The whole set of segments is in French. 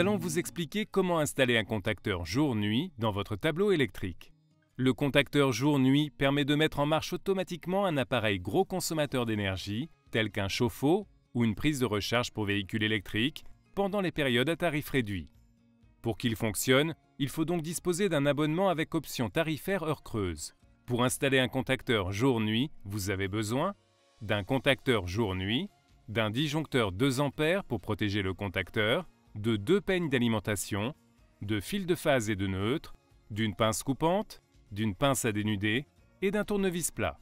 allons vous expliquer comment installer un contacteur jour-nuit dans votre tableau électrique. Le contacteur jour-nuit permet de mettre en marche automatiquement un appareil gros consommateur d'énergie, tel qu'un chauffe-eau ou une prise de recharge pour véhicules électriques, pendant les périodes à tarif réduit. Pour qu'il fonctionne, il faut donc disposer d'un abonnement avec option tarifaire heure creuse. Pour installer un contacteur jour-nuit, vous avez besoin d'un contacteur jour-nuit, d'un disjoncteur 2 A pour protéger le contacteur, de 2 peignes d'alimentation, de fils de phase et de neutre, d'une pince coupante, d'une pince à dénuder et d'un tournevis plat.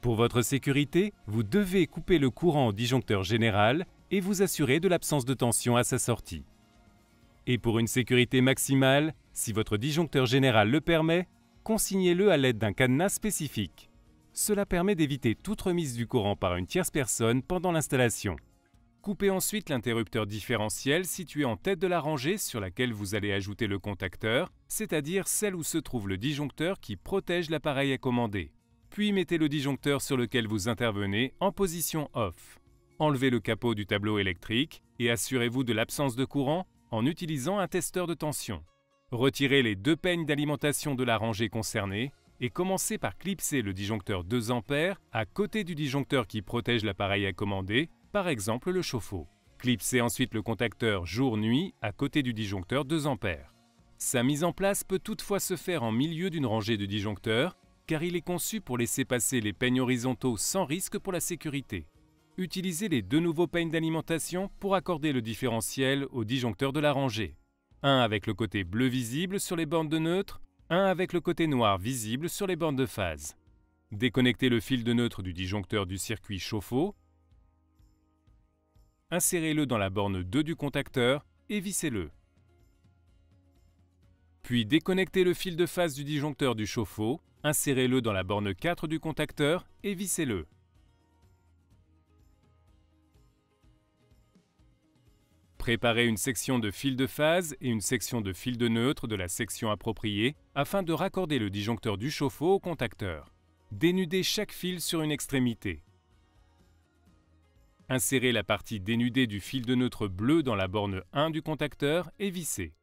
Pour votre sécurité, vous devez couper le courant au disjoncteur général et vous assurer de l'absence de tension à sa sortie. Et pour une sécurité maximale, si votre disjoncteur général le permet, consignez-le à l'aide d'un cadenas spécifique. Cela permet d'éviter toute remise du courant par une tierce personne pendant l'installation. Coupez ensuite l'interrupteur différentiel situé en tête de la rangée sur laquelle vous allez ajouter le contacteur, c'est-à-dire celle où se trouve le disjoncteur qui protège l'appareil à commander. Puis mettez le disjoncteur sur lequel vous intervenez en position off. Enlevez le capot du tableau électrique et assurez-vous de l'absence de courant en utilisant un testeur de tension. Retirez les 2 peignes d'alimentation de la rangée concernée et commencez par clipser le disjoncteur 2 A à côté du disjoncteur qui protège l'appareil à commander, par exemple le chauffe-eau. Clipsez ensuite le contacteur jour-nuit à côté du disjoncteur 2 A. Sa mise en place peut toutefois se faire en milieu d'une rangée de disjoncteurs car il est conçu pour laisser passer les peignes horizontaux sans risque pour la sécurité. Utilisez les 2 nouveaux peignes d'alimentation pour accorder le différentiel au disjoncteur de la rangée. Un avec le côté bleu visible sur les bornes de neutre, un avec le côté noir visible sur les bornes de phase. Déconnectez le fil de neutre du disjoncteur du circuit chauffe-eau. Insérez-le dans la borne 2 du contacteur et vissez-le. Puis déconnectez le fil de phase du disjoncteur du chauffe-eau, insérez-le dans la borne 4 du contacteur et vissez-le. Préparez une section de fil de phase et une section de fil de neutre de la section appropriée afin de raccorder le disjoncteur du chauffe-eau au contacteur. Dénudez chaque fil sur une extrémité. Insérez la partie dénudée du fil de neutre bleu dans la borne 1 du contacteur et vissez.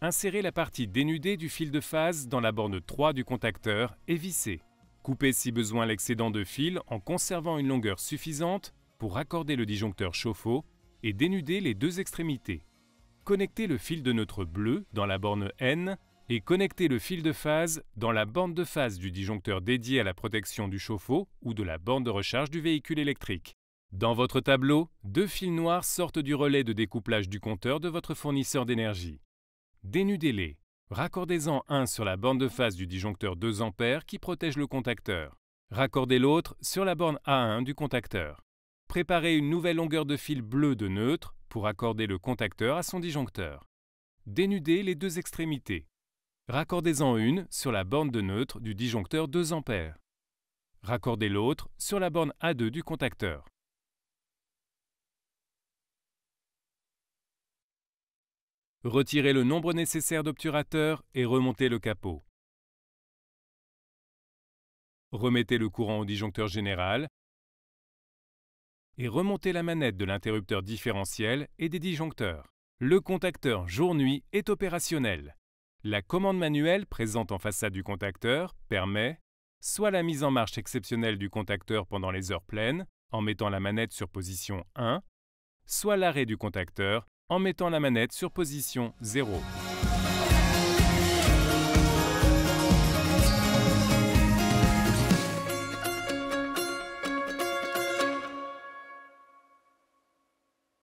Insérez la partie dénudée du fil de phase dans la borne 3 du contacteur et vissez. Coupez si besoin l'excédent de fil en conservant une longueur suffisante pour raccorder le disjoncteur chauffe-eau et dénuder les 2 extrémités. Connectez le fil de neutre bleu dans la borne N et connectez le fil de phase dans la borne de phase du disjoncteur dédié à la protection du chauffe-eau ou de la borne de recharge du véhicule électrique. Dans votre tableau, 2 fils noirs sortent du relais de découplage du compteur de votre fournisseur d'énergie. Dénudez-les. Raccordez-en un sur la borne de phase du disjoncteur 2 A qui protège le contacteur. Raccordez l'autre sur la borne A1 du contacteur. Préparez une nouvelle longueur de fil bleu de neutre pour accorder le contacteur à son disjoncteur. Dénudez les 2 extrémités. Raccordez-en une sur la borne de neutre du disjoncteur 2 A. Raccordez l'autre sur la borne A2 du contacteur. Retirez le nombre nécessaire d'obturateurs et remontez le capot. Remettez le courant au disjoncteur général et remontez la manette de l'interrupteur différentiel et des disjoncteurs. Le contacteur jour-nuit est opérationnel. La commande manuelle présente en façade du contacteur permet soit la mise en marche exceptionnelle du contacteur pendant les heures pleines en mettant la manette sur position 1, soit l'arrêt du contacteur en mettant la manette sur position 0.